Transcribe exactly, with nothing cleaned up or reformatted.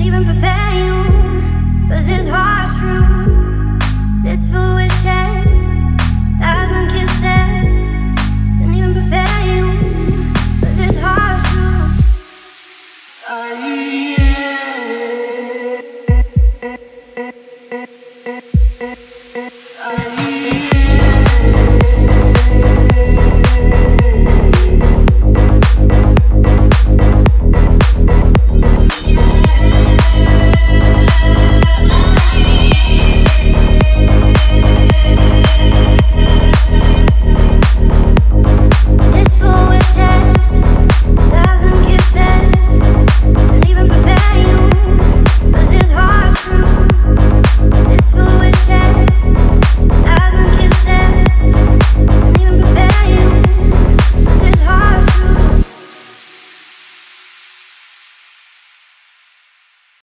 Even prepare.